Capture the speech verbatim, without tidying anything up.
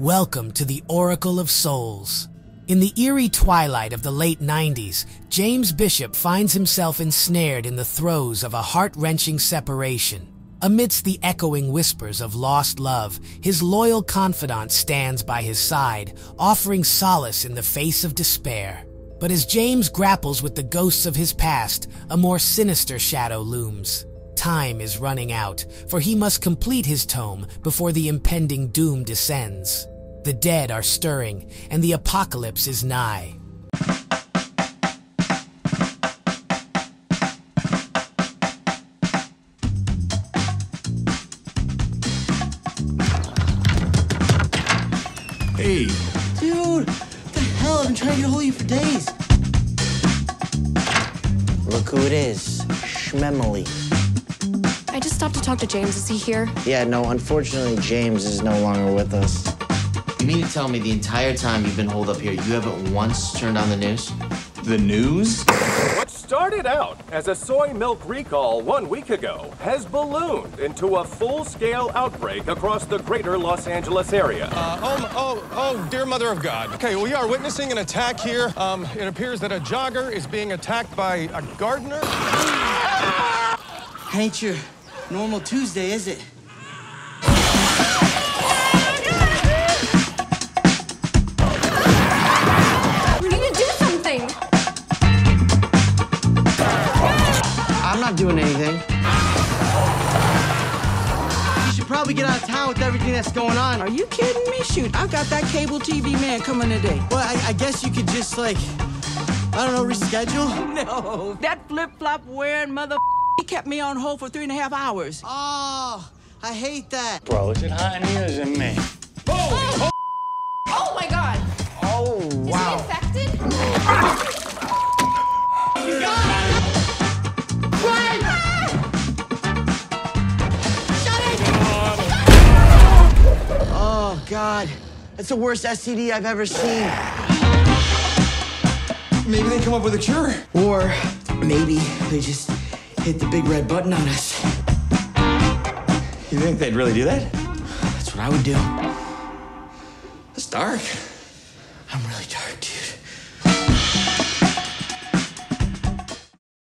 Welcome to the Oracle of Souls. In the eerie twilight of the late nineties, James Bishop finds himself ensnared in the throes of a heart-wrenching separation. Amidst the echoing whispers of lost love, his loyal confidant stands by his side, offering solace in the face of despair. But as James grapples with the ghosts of his past, a more sinister shadow looms. Time is running out, for he must complete his tome before the impending doom descends. The dead are stirring, and the apocalypse is nigh. Hey! Dude! What the hell? I've been trying to get a hold of you for days! Look who it is. Schmemely. I just stopped to talk to James. Is he here? Yeah, no, unfortunately, James is no longer with us. You mean to tell me the entire time you've been holed up here, you haven't once turned on the news? The news? What started out as a soy milk recall one week ago has ballooned into a full-scale outbreak across the greater Los Angeles area. Uh, oh, oh, oh, dear mother of God. Okay, we are witnessing an attack here. Um, it appears that a jogger is being attacked by a gardener. Ain't your normal Tuesday, is it? I'm not doing anything. You should probably get out of town with everything that's going on. Are you kidding me? Shoot, I got that cable T V man coming today. Well, I, I guess you could just, like, I don't know, reschedule? No. That flip-flop wearing mother he kept me on hold for three and a half hours. Oh, I hate that. Bro, is it hot in here or is it me? Oh! Oh, oh my God! Oh, wow. Is he infected? God! God, that's the worst S T D I've ever seen. Maybe they come up with a cure. Or maybe they just hit the big red button on us. You think they'd really do that? That's what I would do. It's dark. I'm really dark, dude.